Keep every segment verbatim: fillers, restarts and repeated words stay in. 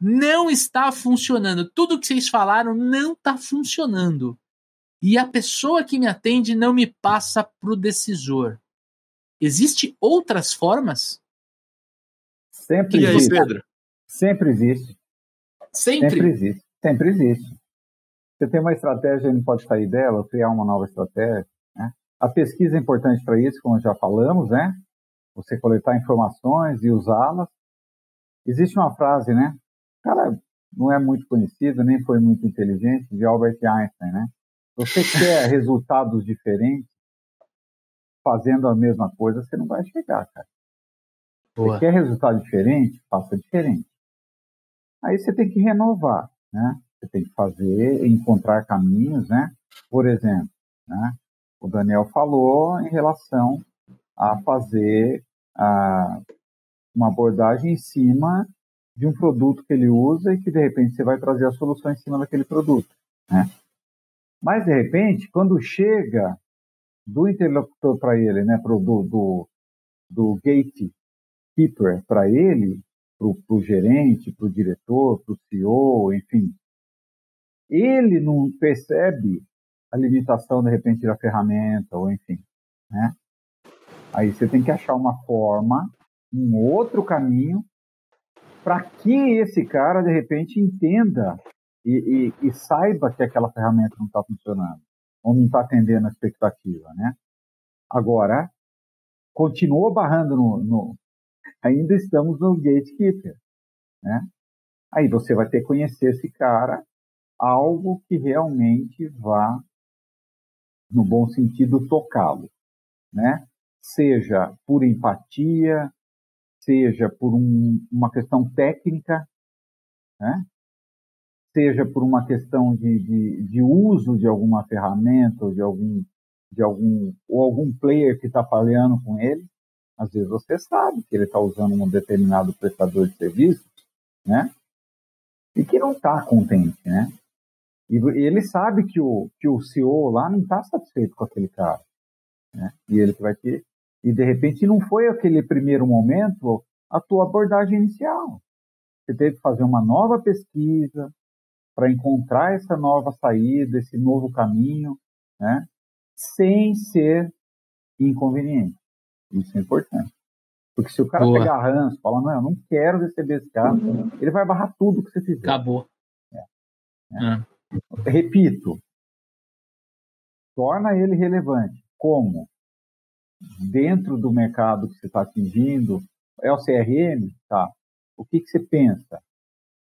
não está funcionando. Tudo que vocês falaram não está funcionando. E a pessoa que me atende não me passa para o decisor. Existem outras formas? Sempre e existe. Aí, Pedro? Sempre existe. Sempre? Sempre existe. Sempre existe. Você tem uma estratégia e não pode sair dela, criar uma nova estratégia, né? A pesquisa é importante para isso, como já falamos, né? Você coletar informações e usá-las. Existe uma frase, né? O cara não é muito conhecido, nem foi muito inteligente, de Albert Einstein, né? Você quer resultados diferentes fazendo a mesma coisa, você não vai chegar, cara. Boa. Você quer resultado diferente, faça diferente. Aí você tem que renovar, né? Você tem que fazer, encontrar caminhos, né? Por exemplo, né? O Daniel falou em relação a fazer a, uma abordagem em cima de um produto que ele usa e que, de repente, você vai trazer a solução em cima daquele produto, né? Mas, de repente, quando chega do interlocutor para ele, né, pro, do, do, do Gate Keeper para ele, para o gerente, para o diretor, para o C E O, enfim, ele não percebe a limitação, de repente, da ferramenta, ou enfim, né? Aí você tem que achar uma forma, um outro caminho, para que esse cara, de repente, entenda e, e, e saiba que aquela ferramenta não está funcionando, ou não está atendendo a expectativa, né? Agora, continuou barrando no... no ainda estamos no gatekeeper, né? Aí você vai ter que conhecer esse cara, algo que realmente vá, no bom sentido, tocá-lo, né? Seja por empatia, seja por um, uma questão técnica, né? Seja por uma questão de, de, de uso de alguma ferramenta ou de algum, de algum, ou algum player que está falhando com ele. Às vezes você sabe que ele está usando um determinado prestador de serviço, né? E que não está contente, né? E ele sabe que o, que o C E O lá não está satisfeito com aquele cara, né? E ele vai ter... E, de repente, não foi aquele primeiro momento a tua abordagem inicial. Você teve que fazer uma nova pesquisa para encontrar essa nova saída, esse novo caminho, né? Sem ser inconveniente. Isso é importante. Porque se o cara Boa. pegar ranço e falar, não, eu não quero receber esse cara, uhum. ele vai barrar tudo que você fizer. Acabou. É. É. É. Repito. Torna ele relevante. Como? Dentro do mercado que você está atingindo, é o C R M? Tá. O que, que você pensa?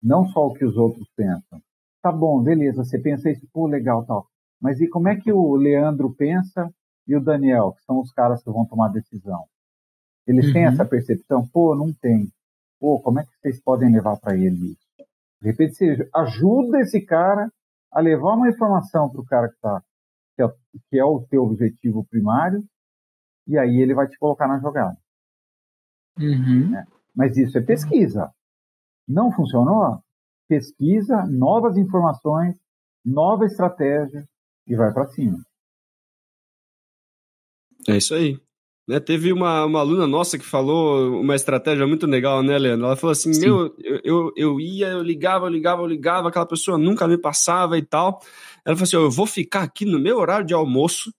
Não só o que os outros pensam. Tá bom, beleza, você pensa isso, pô, legal, tal. Mas e como é que o Leandro pensa e o Daniel, que são os caras que vão tomar a decisão? Eles uhum. têm essa percepção? Pô, não tem. Pô, como é que vocês podem levar para ele isso? De repente, você ajuda esse cara a levar uma informação para o cara que, tá, que, é, que é o teu objetivo primário, e aí ele vai te colocar na jogada. Uhum. É. Mas isso é pesquisa. Não funcionou? Pesquisa, novas informações, nova estratégia e vai para cima. É isso aí. Né, teve uma, uma aluna nossa que falou uma estratégia muito legal, né, Leandro? Ela falou assim, meu, eu, eu, eu ia, eu ligava, eu ligava, eu ligava, aquela pessoa nunca me passava e tal. Ela falou assim, oh, eu vou ficar aqui no meu horário de almoço,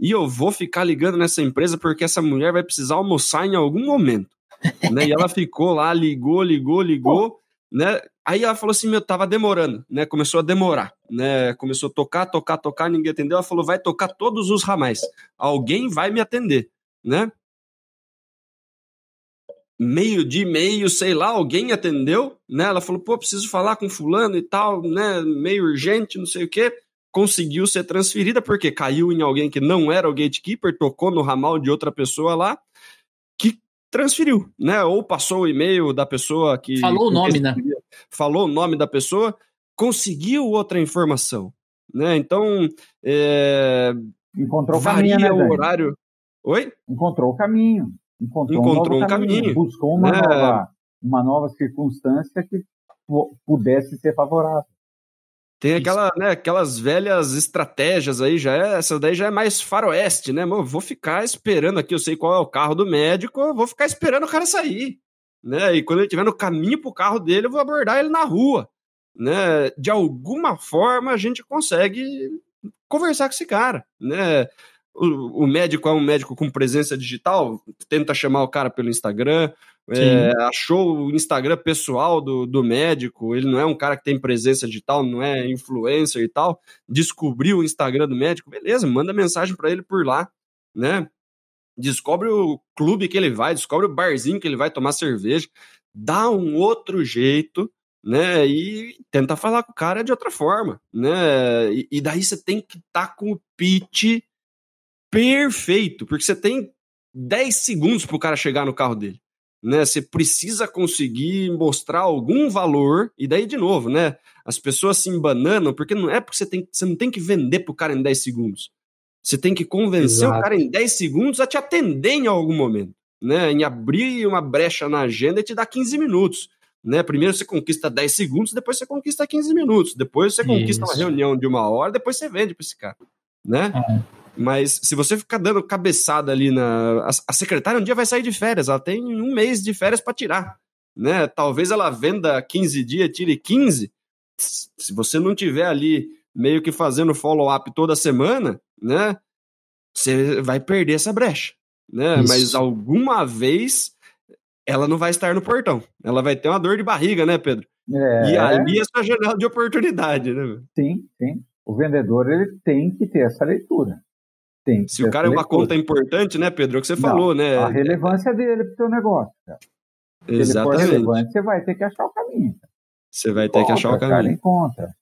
e eu vou ficar ligando nessa empresa porque essa mulher vai precisar almoçar em algum momento, né? E ela ficou lá, ligou, ligou, ligou, Pô. né? Aí ela falou assim, meu, tava demorando, né? Começou a demorar, né? Começou a tocar, tocar, tocar, ninguém atendeu. Ela falou, vai tocar todos os ramais. Alguém vai me atender, né? Meio de meio, sei lá, alguém atendeu, né? Ela falou, pô, preciso falar com fulano e tal, né? Meio urgente, não sei o quê. Conseguiu ser transferida, porque caiu em alguém que não era o gatekeeper, tocou no ramal de outra pessoa lá, que transferiu, né? Ou passou o e-mail da pessoa que... Falou o nome, né? Falou o nome da pessoa, conseguiu outra informação, né? Então, é... Encontrou o caminho, né, o horário... Oi? Encontrou o caminho. Encontrou, Encontrou um, um caminho. caminho. Buscou uma, é... nova, uma nova circunstância que pudesse ser favorável. Tem aquela, né, aquelas velhas estratégias aí, já é, essa daí já é mais faroeste, né? Mano, vou ficar esperando aqui, eu sei qual é o carro do médico, eu vou ficar esperando o cara sair. né? E quando ele estiver no caminho pro carro dele, eu vou abordar ele na rua, né? De alguma forma a gente consegue conversar com esse cara, né? O, o médico é um médico com presença digital, tenta chamar o cara pelo Instagram, é, achou o Instagram pessoal do, do médico, ele não é um cara que tem presença digital, não é influencer e tal, descobriu o Instagram do médico, beleza, manda mensagem para ele por lá, né? Descobre o clube que ele vai, descobre o barzinho que ele vai tomar cerveja, dá um outro jeito, né, e tenta falar com o cara de outra forma, né, e, e daí você tem que estar tá com o pitch perfeito, porque você tem dez segundos para o cara chegar no carro dele, né, você precisa conseguir mostrar algum valor, e daí de novo, né, as pessoas se embananam, porque não é porque você, tem, você não tem que vender para o cara em dez segundos, você tem que convencer Exato. O cara em dez segundos a te atender em algum momento, né, em abrir uma brecha na agenda e te dar quinze minutos, né? Primeiro você conquista dez segundos, depois você conquista quinze minutos, depois você conquista Isso. uma reunião de uma hora, depois você vende para esse cara, né? É. Mas se você ficar dando cabeçada ali na... A, a secretária um dia vai sair de férias, ela tem um mês de férias para tirar, né? Talvez ela venda quinze dias, tire quinze. Se você não tiver ali meio que fazendo follow-up toda semana, né? Você vai perder essa brecha, né? Isso. Mas alguma vez... ela não vai estar no portão. Ela vai ter uma dor de barriga, né, Pedro? É. E ali é sua janela de oportunidade, né? Sim, sim. O vendedor, ele tem que ter essa leitura. Tem que Se o cara é uma leitura. Conta importante, né, Pedro? É o que você não, falou, né? A relevância dele pro teu negócio, cara. Se Exatamente. Ele for relevante, você vai ter que achar o caminho. Cara. Você vai ter encontra, que achar o caminho. Cara, encontra.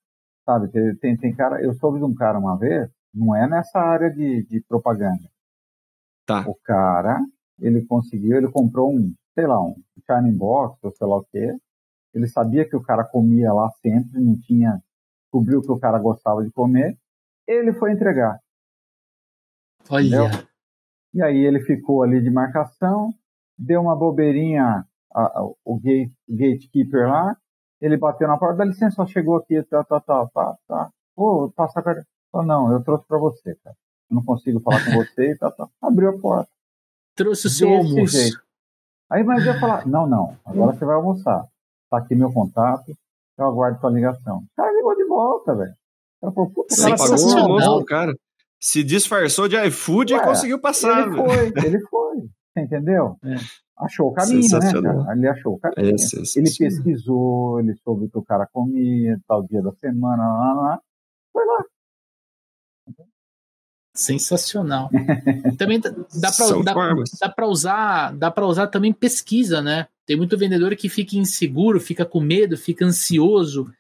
Sabe, tem, tem cara... Eu soube de um cara uma vez, não é nessa área de, de propaganda. Tá. O cara, ele conseguiu, ele comprou um sei lá, um China Box, ou sei lá o quê. Ele sabia que o cara comia lá sempre, não tinha... Descobriu que o cara gostava de comer. Ele foi entregar. Olha! Entendeu? E aí ele ficou ali de marcação, deu uma bobeirinha, a, a, o gate, gatekeeper lá, ele bateu na porta, dá licença, só chegou aqui, tá, tá, tá, tá, tá. Pô, passa a carteira. Falou, não, eu trouxe pra você, cara. Eu não consigo falar com você, tá, tá. Abriu a porta. Trouxe o seu almoço. Jeito. Aí mas eu ia falar, não, não, agora você vai almoçar. Tá aqui meu contato, eu aguardo sua ligação. O cara ligou de volta, velho. O cara falou, puta, o cara pagou, cara. Se disfarçou de iFood e conseguiu passar, velho. Ele foi, ele foi, você entendeu? É. Achou o caminho, né, cara? Ele achou o caminho. É, ele pesquisou, ele soube o que o cara comia, tal dia da semana, lá, lá, lá. Foi lá. Sensacional. Também dá para usar, dá para usar também pesquisa, né? Tem muito vendedor que fica inseguro, fica com medo, fica ansioso.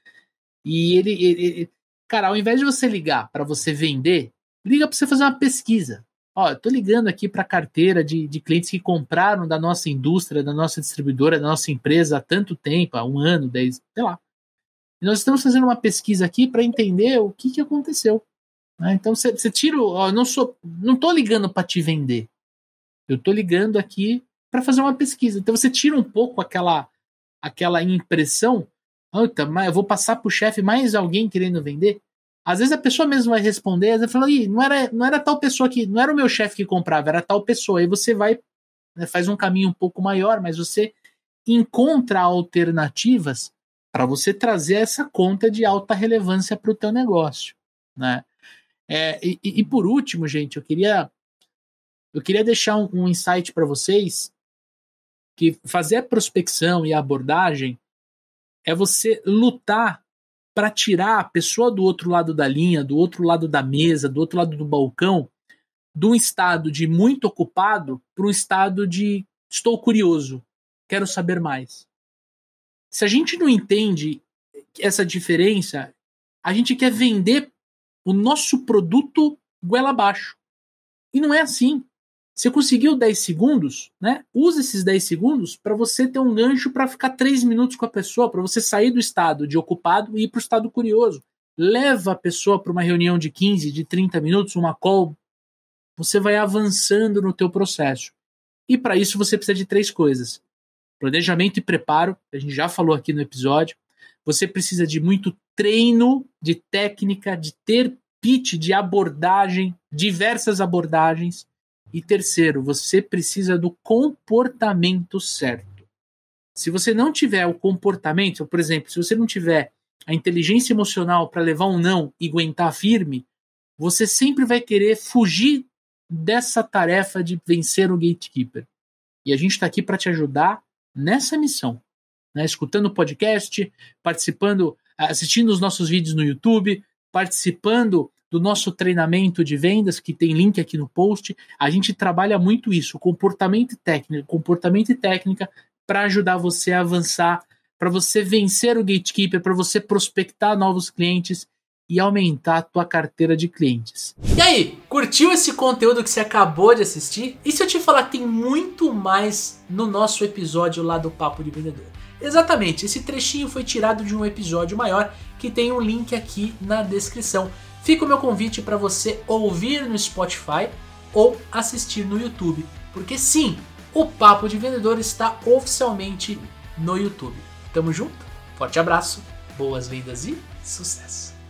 E ele, ele cara, ao invés de você ligar para você vender, liga para você fazer uma pesquisa. Ó, eu tô ligando aqui para a carteira de, de clientes que compraram da nossa indústria, da nossa distribuidora, da nossa empresa há tanto tempo, há um ano, dez, sei lá. E nós estamos fazendo uma pesquisa aqui para entender o que, que aconteceu. Então você tira, ó, não sou, não tô ligando para te vender, eu tô ligando aqui para fazer uma pesquisa. Então você tira um pouco aquela, aquela impressão, mas eu vou passar pro chefe mais alguém querendo vender. Às vezes a pessoa mesmo vai responder, às vezes fala, Ih, não era, não era tal pessoa que, não era o meu chefe que comprava, era tal pessoa. Aí você vai, né, faz um caminho um pouco maior, mas você encontra alternativas para você trazer essa conta de alta relevância para o teu negócio, né? É, e, e por último, gente, eu queria, eu queria deixar um, um insight para vocês, que fazer a prospecção e a abordagem é você lutar para tirar a pessoa do outro lado da linha, do outro lado da mesa, do outro lado do balcão, de um estado de muito ocupado para um estado de estou curioso, quero saber mais. Se a gente não entende essa diferença, a gente quer vender o nosso produto goela abaixo. E não é assim. Você conseguiu dez segundos, né? Usa esses dez segundos para você ter um gancho para ficar três minutos com a pessoa, para você sair do estado de ocupado e ir para o estado curioso. Leva a pessoa para uma reunião de quinze, de trinta minutos, uma call. Você vai avançando no teu processo. E para isso você precisa de três coisas. Planejamento e preparo, a gente já falou aqui no episódio. Você precisa de muito treino, de técnica, de ter pitch, de abordagem, diversas abordagens. E terceiro, você precisa do comportamento certo. Se você não tiver o comportamento, por exemplo, se você não tiver a inteligência emocional para levar um não e aguentar firme, você sempre vai querer fugir dessa tarefa de vencer o gatekeeper. E a gente está aqui para te ajudar nessa missão, né? Escutando o podcast, participando, assistindo os nossos vídeos no YouTube, participando do nosso treinamento de vendas, que tem link aqui no post. A gente trabalha muito isso, comportamento e técnica, comportamento e técnica para ajudar você a avançar, para você vencer o gatekeeper, para você prospectar novos clientes e aumentar a tua carteira de clientes. E aí, curtiu esse conteúdo que você acabou de assistir? E se eu te falar que tem muito mais no nosso episódio lá do Papo de Vendedor? Exatamente, esse trechinho foi tirado de um episódio maior que tem um link aqui na descrição. Fica o meu convite para você ouvir no Spotify ou assistir no YouTube, porque sim, o Papo de Vendedor está oficialmente no YouTube. Tamo junto, forte abraço, boas vendas e sucesso!